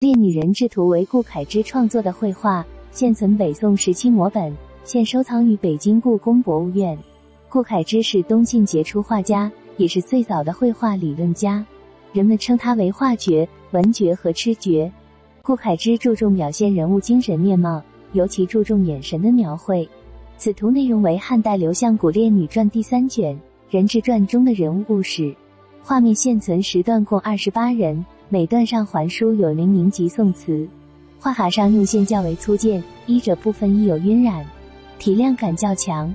猎女人制图为顾恺之创作的绘画，现存北宋时期摹本，现收藏于北京故宫博物院。顾恺之是东晋杰出画家，也是最早的绘画理论家，人们称他为画觉、文觉和痴觉。顾恺之注重表现人物精神面貌，尤其注重眼神的描绘。此图内容为汉代刘向古《猎女传》第三卷《人质传》中的人物故事，画面现存10段，共28人。 每段上还书有零铭及宋词，画法上用线较为粗见，衣着部分亦有晕染，体量感较强。《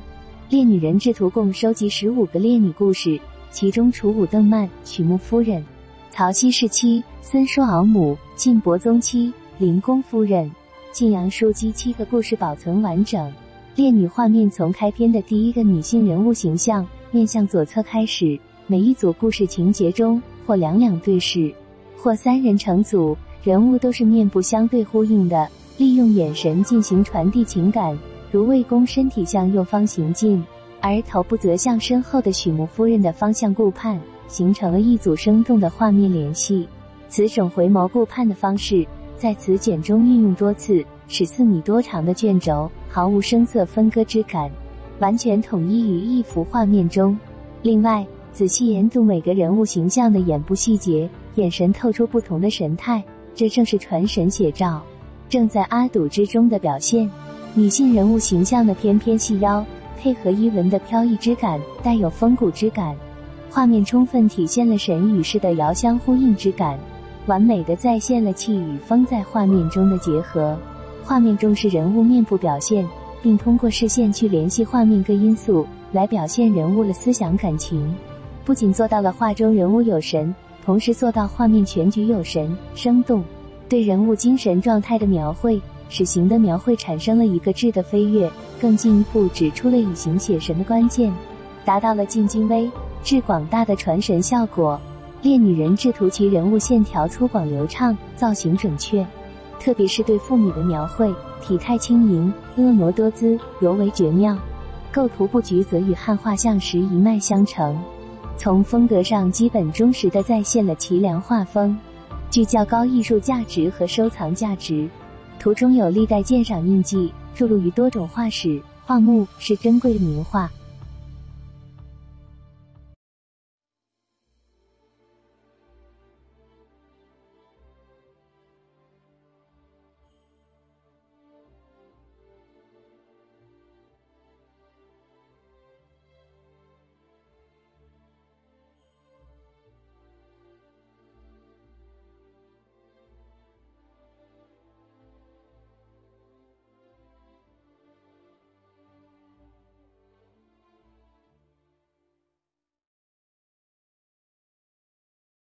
猎女人志图》共收集15个猎女故事，其中楚武邓曼、曲目夫人、曹溪氏妻、孙说敖母、晋伯宗妻、林公夫人、晋阳枢机7个故事保存完整。猎女画面从开篇的第一个女性人物形象面向左侧开始，每一组故事情节中或两对视， 或3人成组，人物都是面部相对呼应的，利用眼神进行传递情感。如魏公身体向右方行进，而头部则向身后的许穆夫人的方向顾盼，形成了一组生动的画面联系。此种回眸顾盼的方式，在此卷中运用多次，使4米多长的卷轴毫无声色分割之感，完全统一于一幅画面中。另外，仔细研读每个人物形象的眼部细节。 眼神透出不同的神态，这正是传神写照，正在阿堵之中的表现。女性人物形象的翩翩细腰，配合衣纹的飘逸之感，带有风骨之感。画面充分体现了神与世的遥相呼应之感，完美的再现了气与风在画面中的结合。画面重视人物面部表现，并通过视线去联系画面各因素，来表现人物的思想感情。不仅做到了画中人物有神。 同时做到画面全局有神、生动，对人物精神状态的描绘，使形的描绘产生了一个质的飞跃，更进一步指出了以形写神的关键，达到了尽精微、致广大的传神效果。《猎女人志图》其人物线条粗犷流畅，造型准确，特别是对妇女的描绘，体态轻盈、婀娜多姿，尤为绝妙。构图布局则与汉画像石一脉相承。 从风格上基本忠实地再现了齐梁画风，具较高艺术价值和收藏价值。图中有历代鉴赏印记，著录于多种画史、画目，是珍贵的名画。